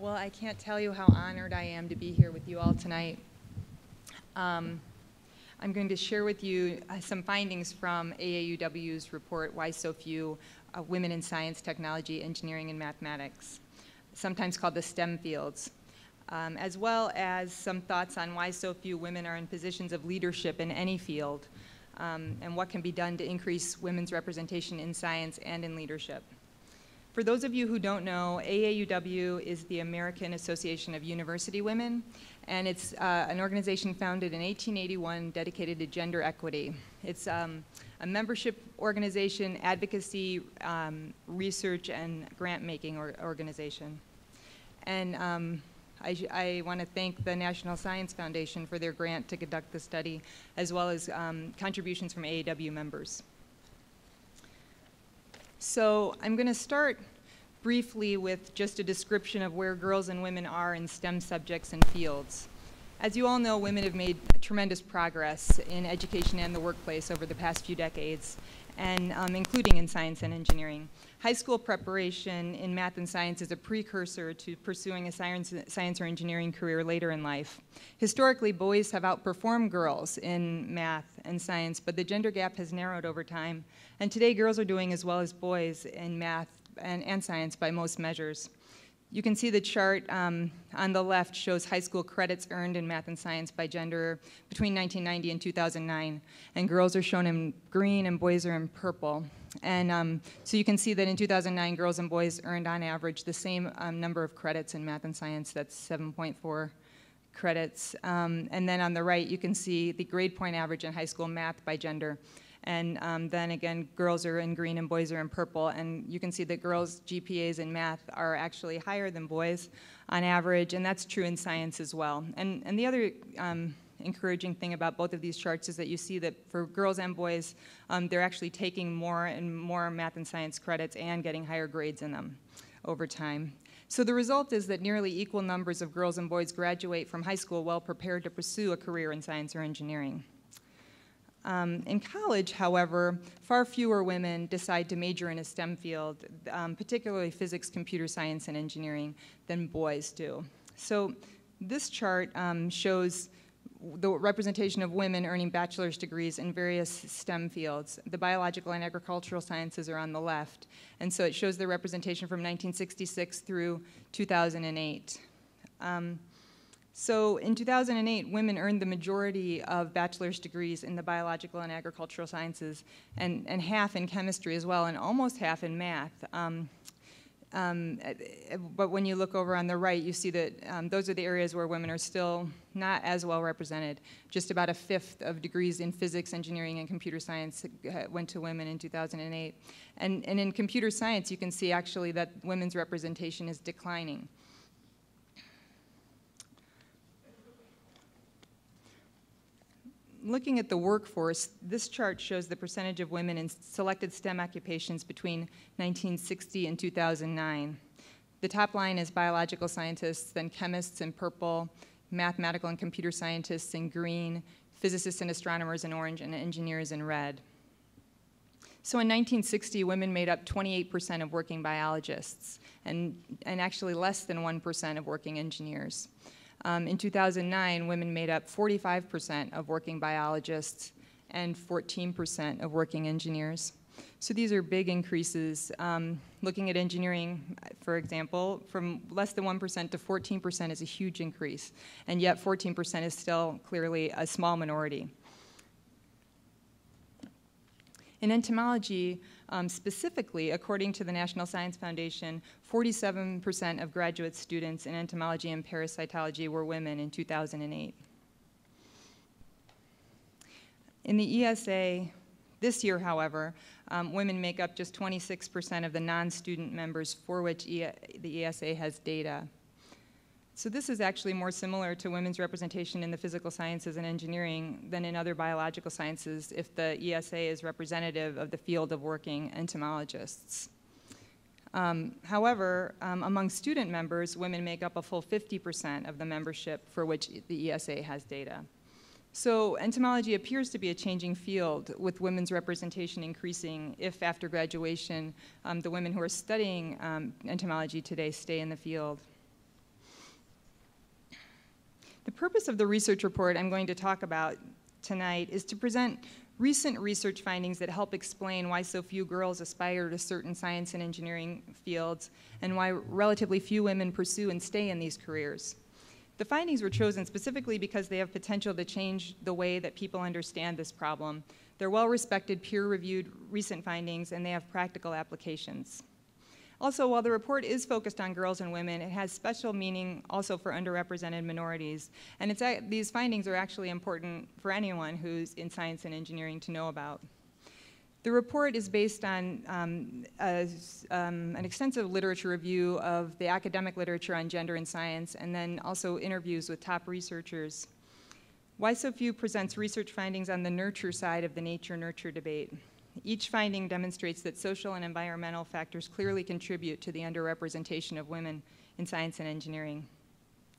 Well, I can't tell you how honored I am to be here with you all tonight. I'm going to share with you some findings from AAUW's report, Why So Few? Women in Science, Technology, Engineering, and Mathematics, sometimes called the STEM fields, as well as some thoughts on why so few women are in positions of leadership in any field, and what can be done to increase women's representation in science and in leadership. For those of you who don't know, AAUW is the American Association of University Women, and it's an organization founded in 1881 dedicated to gender equity. It's a membership organization, advocacy, research, and grant-making organization. And I want to thank the National Science Foundation for their grant to conduct the study, as well as contributions from AAUW members. So I'm going to start briefly with just a description of where girls and women are in STEM subjects and fields. As you all know, women have made tremendous progress in education and the workplace over the past few decades, and including in science and engineering. High school preparation in math and science is a precursor to pursuing a science or engineering career later in life. Historically, boys have outperformed girls in math and science, but the gender gap has narrowed over time. And today, girls are doing as well as boys in math and science by most measures. You can see the chart on the left shows high school credits earned in math and science by gender between 1990 and 2009. And girls are shown in green and boys are in purple. And so you can see that in 2009, girls and boys earned on average the same number of credits in math and science. That's 7.4 credits. And then on the right, you can see the grade point average in high school math by gender. And then again, girls are in green and boys are in purple. And you can see that girls' GPAs in math are actually higher than boys on average. And that's true in science as well. And the other encouraging thing about both of these charts is that you see that for girls and boys, they're actually taking more and more math and science credits and getting higher grades in them over time. So the result is that nearly equal numbers of girls and boys graduate from high school well prepared to pursue a career in science or engineering. In college, however, far fewer women decide to major in a STEM field, particularly physics, computer science, and engineering, than boys do. So this chart shows the representation of women earning bachelor's degrees in various STEM fields. The biological and agricultural sciences are on the left, and so it shows the representation from 1966 through 2008. So in 2008, women earned the majority of bachelor's degrees in the biological and agricultural sciences, and half in chemistry as well, and almost half in math. But when you look over on the right, you see that those are the areas where women are still not as well represented. Just about a fifth of degrees in physics, engineering, and computer science went to women in 2008. And in computer science, you can see actually that women's representation is declining. Looking at the workforce, this chart shows the percentage of women in selected STEM occupations between 1960 and 2009. The top line is biological scientists, then chemists in purple, mathematical and computer scientists in green, physicists and astronomers in orange, and engineers in red. So in 1960, women made up 28% of working biologists, and actually less than 1% of working engineers. In 2009, women made up 45% of working biologists and 14% of working engineers. So these are big increases. Looking at engineering, for example, from less than 1% to 14% is a huge increase, and yet 14% is still clearly a small minority. In entomology, specifically, according to the National Science Foundation, 47% of graduate students in entomology and parasitology were women in 2008. In the ESA this year, however, women make up just 26% of the non-student members for which the ESA has data. So this is actually more similar to women's representation in the physical sciences and engineering than in other biological sciences if the ESA is representative of the field of working entomologists. However, among student members, women make up a full 50% of the membership for which the ESA has data. So entomology appears to be a changing field, with women's representation increasing if, after graduation, the women who are studying entomology today stay in the field. The purpose of the research report I'm going to talk about tonight is to present recent research findings that help explain why so few girls aspire to certain science and engineering fields and why relatively few women pursue and stay in these careers. The findings were chosen specifically because they have potential to change the way that people understand this problem. They're well-respected, peer-reviewed recent findings, and they have practical applications. Also, while the report is focused on girls and women, it has special meaning also for underrepresented minorities. And these findings are actually important for anyone who's in science and engineering to know about. The report is based on an extensive literature review of the academic literature on gender and science, and then also interviews with top researchers. Why So Few presents research findings on the nurture side of the nature-nurture debate. Each finding demonstrates that social and environmental factors clearly contribute to the underrepresentation of women in science and engineering.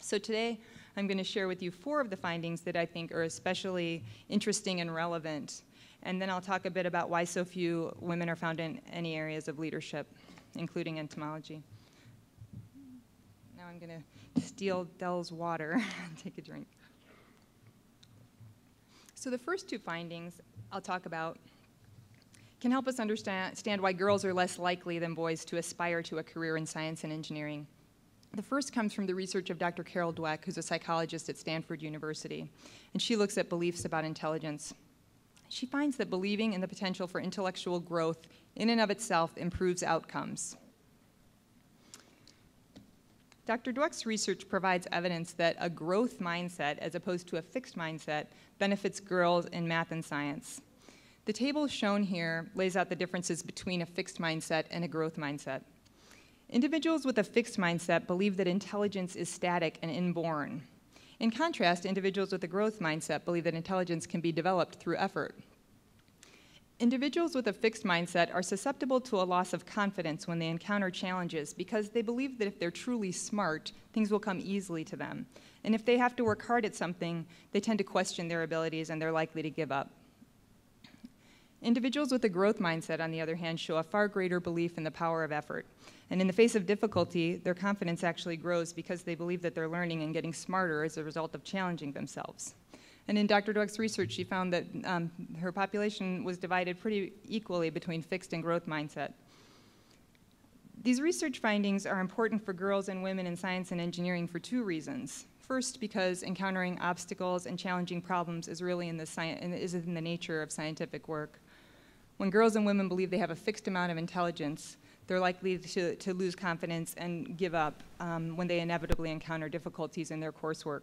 So today, I'm going to share with you 4 of the findings that I think are especially interesting and relevant. And then I'll talk a bit about why so few women are found in any areas of leadership, including entomology. Now I'm going to steal Dell's water and take a drink. So the first 2 findings I'll talk about can help us understand why girls are less likely than boys to aspire to a career in science and engineering. The first comes from the research of Dr. Carol Dweck, who's a psychologist at Stanford University, and she looks at beliefs about intelligence. She finds that believing in the potential for intellectual growth in and of itself improves outcomes. Dr. Dweck's research provides evidence that a growth mindset, as opposed to a fixed mindset, benefits girls in math and science. The table shown here lays out the differences between a fixed mindset and a growth mindset. Individuals with a fixed mindset believe that intelligence is static and inborn. In contrast, individuals with a growth mindset believe that intelligence can be developed through effort. Individuals with a fixed mindset are susceptible to a loss of confidence when they encounter challenges because they believe that if they're truly smart, things will come easily to them. And if they have to work hard at something, they tend to question their abilities and they're likely to give up. Individuals with a growth mindset, on the other hand, show a far greater belief in the power of effort. And in the face of difficulty, their confidence actually grows because they believe that they're learning and getting smarter as a result of challenging themselves. And in Dr. Dweck's research, she found that her population was divided pretty equally between fixed and growth mindset. These research findings are important for girls and women in science and engineering for 2 reasons. First, because encountering obstacles and challenging problems is really in the nature of scientific work. When girls and women believe they have a fixed amount of intelligence, they're likely to lose confidence and give up when they inevitably encounter difficulties in their coursework.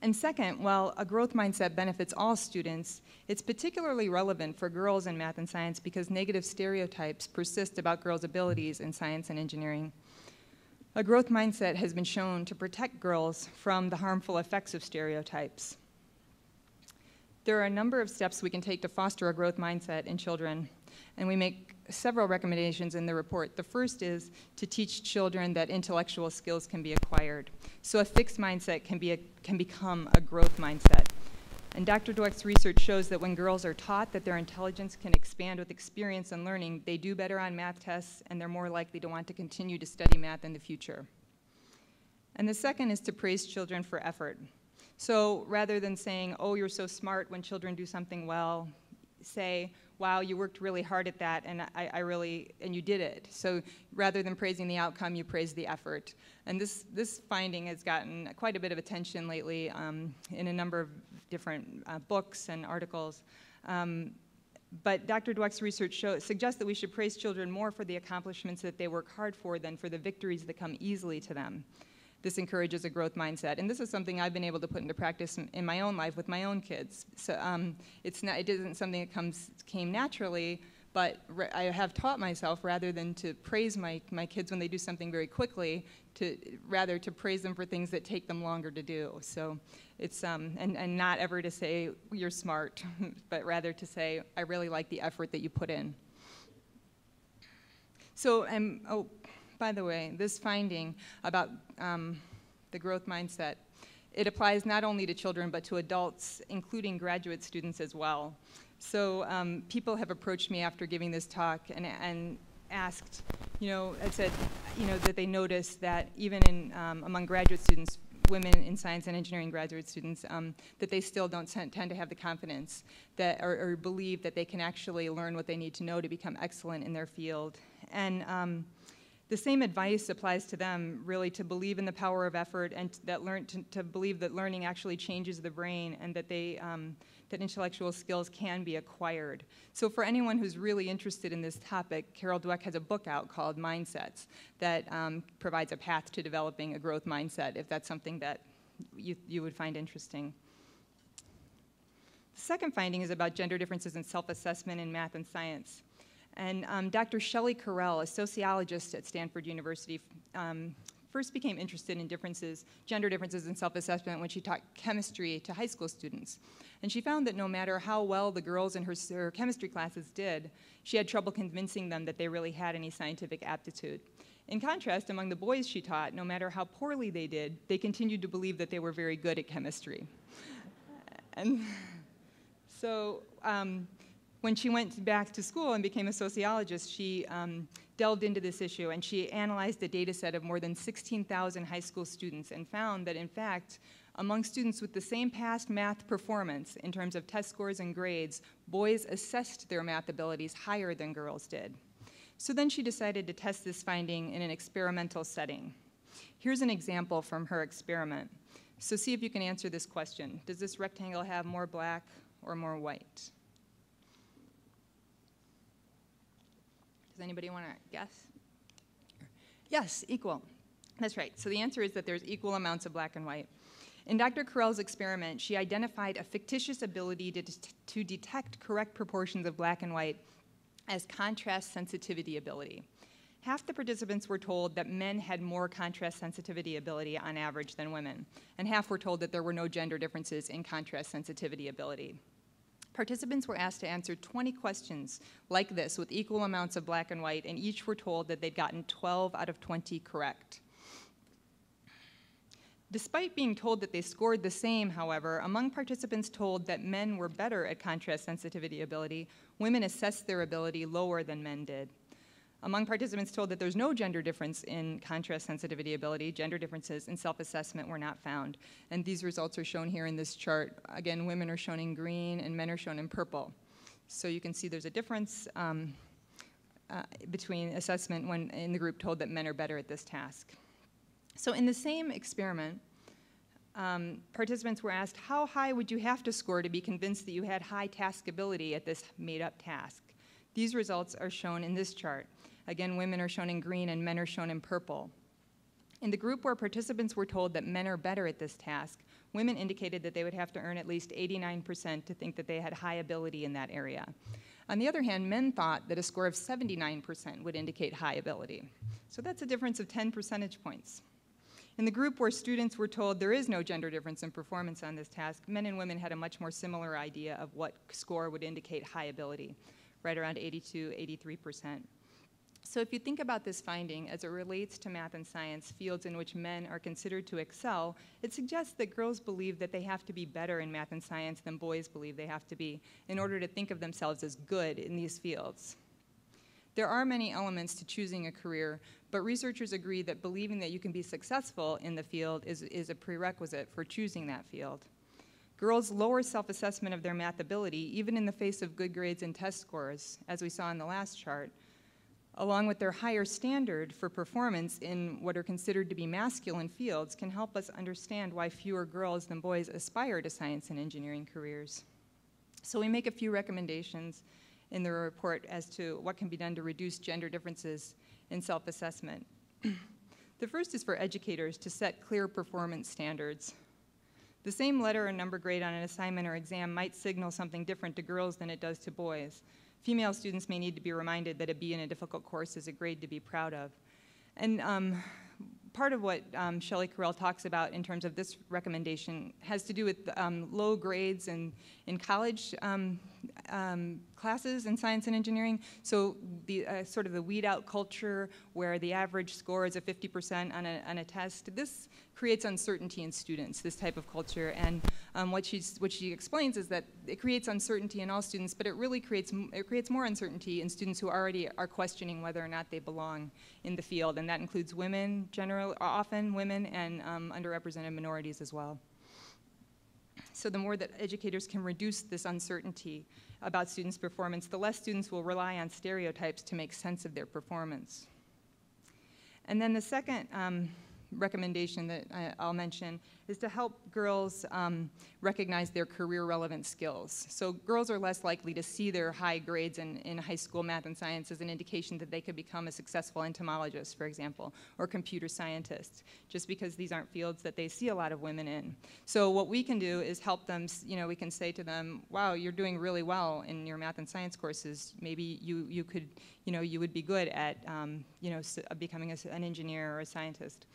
And second, while a growth mindset benefits all students, it's particularly relevant for girls in math and science because negative stereotypes persist about girls' abilities in science and engineering. A growth mindset has been shown to protect girls from the harmful effects of stereotypes. There are a number of steps we can take to foster a growth mindset in children, and we make several recommendations in the report. The first is to teach children that intellectual skills can be acquired. So a fixed mindset can become a growth mindset. And Dr. Dweck's research shows that when girls are taught that their intelligence can expand with experience and learning, they do better on math tests, and they're more likely to want to continue to study math in the future. And the second is to praise children for effort. So rather than saying, oh, you're so smart when children do something well, say, wow, you worked really hard at that, and and you did it. So rather than praising the outcome, you praise the effort. And this finding has gotten quite a bit of attention lately in a number of different books and articles. But Dr. Dweck's research suggests that we should praise children more for the accomplishments that they work hard for than for the victories that come easily to them. This encourages a growth mindset, and this is something I've been able to put into practice in my own life with my own kids. So it isn't something that came naturally, but I have taught myself, rather than to praise my kids when they do something very quickly, rather to praise them for things that take them longer to do. So it's and not ever to say you're smart, but rather to say I really like the effort that you put in. So by the way, this finding about the growth mindset, it applies not only to children but to adults, including graduate students as well. So people have approached me after giving this talk and asked, I said, that they noticed that even among graduate students, women in science and engineering graduate students, that they still don't tend to have the confidence that, or believe that they can actually learn what they need to know to become excellent in their field. And the same advice applies to them, really, to believe in the power of effort and that to believe that learning actually changes the brain and that they that intellectual skills can be acquired. So for anyone who's really interested in this topic, Carol Dweck has a book out called Mindsets that provides a path to developing a growth mindset, if that's something that you would find interesting. The second finding is about gender differences in self-assessment in math and science. And Dr. Shelley Correll, a sociologist at Stanford University, first became interested in gender differences in self-assessment when she taught chemistry to high school students. And she found that no matter how well the girls in her chemistry classes did, she had trouble convincing them that they really had any scientific aptitude. In contrast, among the boys she taught, no matter how poorly they did, they continued to believe that they were very good at chemistry. And so, when she went back to school and became a sociologist, she delved into this issue, and she analyzed a data set of more than 16,000 high school students and found that, in fact, among students with the same past math performance in terms of test scores and grades, boys assessed their math abilities higher than girls did. So then she decided to test this finding in an experimental setting. Here's an example from her experiment. So see if you can answer this question. Does this rectangle have more black or more white? Does anybody want to guess? Yes, equal. That's right. So the answer is that there's equal amounts of black and white. In Dr. Correll's experiment, she identified a fictitious ability to detect correct proportions of black and white as contrast sensitivity ability. Half the participants were told that men had more contrast sensitivity ability on average than women, and half were told that there were no gender differences in contrast sensitivity ability. Participants were asked to answer 20 questions like this with equal amounts of black and white, and each were told that they'd gotten 12 out of 20 correct. Despite being told that they scored the same, however, among participants told that men were better at contrast sensitivity ability, women assessed their ability lower than men did. Among participants told that there's no gender difference in contrast sensitivity ability, gender differences in self-assessment were not found. And these results are shown here in this chart. Again, women are shown in green and men are shown in purple. So you can see there's a difference between assessment when in the group told that men are better at this task. So in the same experiment, participants were asked, how high would you have to score to be convinced that you had high task ability at this made-up task? These results are shown in this chart. Again, women are shown in green and men are shown in purple. In the group where participants were told that men are better at this task, women indicated that they would have to earn at least 89% to think that they had high ability in that area. On the other hand, men thought that a score of 79% would indicate high ability. So that's a difference of 10 percentage points. In the group where students were told there is no gender difference in performance on this task, men and women had a much more similar idea of what score would indicate high ability, right around 82, 83%. So if you think about this finding as it relates to math and science, fields in which men are considered to excel, it suggests that girls believe that they have to be better in math and science than boys believe they have to be in order to think of themselves as good in these fields. There are many elements to choosing a career, but researchers agree that believing that you can be successful in the field is a prerequisite for choosing that field. Girls' lower self-assessment of their math ability, even in the face of good grades and test scores, as we saw in the last chart, along with their higher standard for performance in what are considered to be masculine fields, can help us understand why fewer girls than boys aspire to science and engineering careers. So we make a few recommendations in the report as to what can be done to reduce gender differences in self-assessment. The first is for educators to set clear performance standards. The same letter or number grade on an assignment or exam might signal something different to girls than it does to boys. Female students may need to be reminded that a B in a difficult course is a grade to be proud of. And part of what Shelley Correll talks about in terms of this recommendation has to do with low grades in college classes in science and engineering. So the sort of the weed out culture where the average score is a 50% on a test, this creates uncertainty in students, this type of culture. And what she explains is that it creates uncertainty in all students, but it really creates more uncertainty in students who already are questioning whether or not they belong in the field. And that includes women, often women, and underrepresented minorities as well. So the more that educators can reduce this uncertainty about students' performance, the less students will rely on stereotypes to make sense of their performance. And then the second recommendation that I'll mention is to help girls recognize their career-relevant skills. So girls are less likely to see their high grades in high school math and science as an indication that they could become a successful entomologist, for example, or computer scientist, just because these aren't fields that they see a lot of women in. So what we can do is help them, you know, we can say to them, wow, you're doing really well in your math and science courses. Maybe you could, you know, you would be good at, you know, becoming an engineer or a scientist.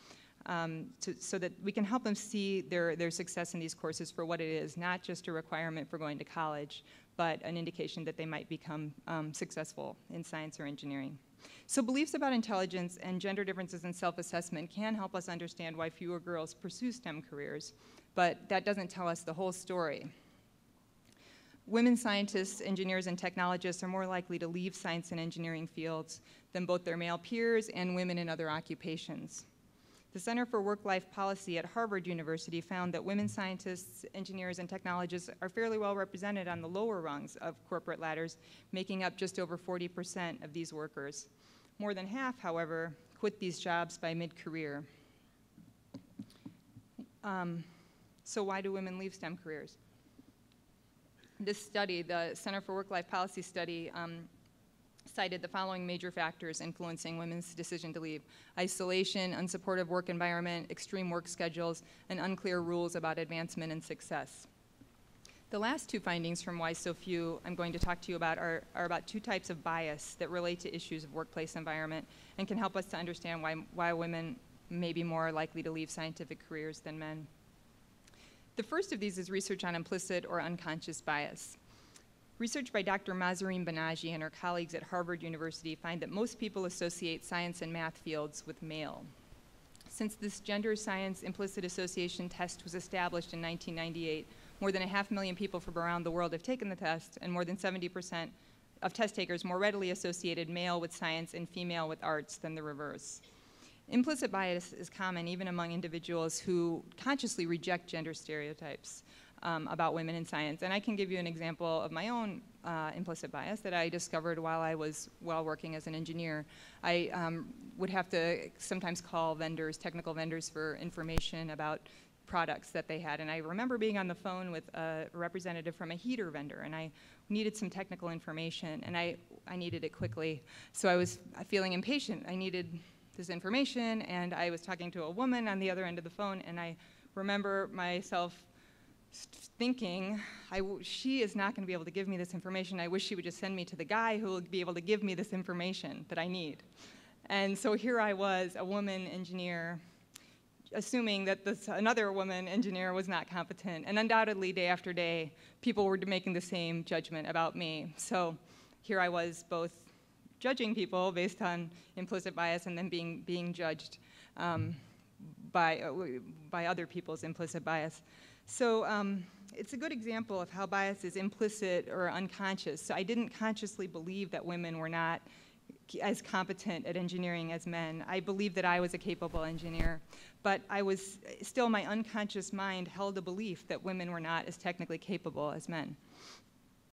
So that we can help them see their success in these courses for what it is, not just a requirement for going to college, but an indication that they might become successful in science or engineering. So beliefs about intelligence and gender differences in self-assessment can help us understand why fewer girls pursue STEM careers, but that doesn't tell us the whole story. Women scientists, engineers, and technologists are more likely to leave science and engineering fields than both their male peers and women in other occupations. The Center for Work-Life Policy at Harvard University found that women scientists, engineers, and technologists are fairly well represented on the lower rungs of corporate ladders, making up just over 40% of these workers. More than half, however, quit these jobs by mid-career. So why do women leave STEM careers? This study, the Center for Work-Life Policy study, cited the following major factors influencing women's decision to leave: isolation, unsupportive work environment, extreme work schedules, and unclear rules about advancement and success. The last two findings from Why So Few I'm going to talk to you about are about two types of bias that relate to issues of workplace environment and can help us to understand why women may be more likely to leave scientific careers than men. The first of these is research on implicit or unconscious bias. Research by Dr. Mazarin Banaji and her colleagues at Harvard University find that most people associate science and math fields with male. Since this gender science implicit association test was established in 1998, more than 500,000 people from around the world have taken the test, and more than 70% of test takers more readily associated male with science and female with arts than the reverse. Implicit bias is common even among individuals who consciously reject gender stereotypes about women in science. And I can give you an example of my own implicit bias that I discovered while I was working as an engineer. I would have to sometimes call vendors, technical vendors, for information about products that they had. And I remember being on the phone with a representative from a heater vendor, and I needed some technical information, and I needed it quickly. So I was feeling impatient. I needed this information, and I was talking to a woman on the other end of the phone, and I remember myself thinking, she is not going to be able to give me this information. I wish she would just send me to the guy who will be able to give me this information that I need. And so here I was, a woman engineer, assuming that another woman engineer was not competent. And undoubtedly, day after day, people were making the same judgment about me. So here I was, both judging people based on implicit bias and then being judged by other people's implicit bias. So it's a good example of how bias is implicit or unconscious. So I didn't consciously believe that women were not as competent at engineering as men. I believed that I was a capable engineer, but I was still, my unconscious mind held a belief that women were not as technically capable as men.